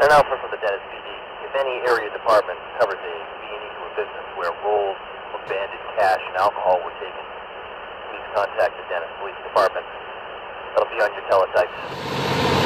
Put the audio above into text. An announcement for the Dennis PD. If any area department covers a B&E to a business where rolls of banded cash and alcohol were taken, please contact the Dennis Police Department. That'll be on your teletype.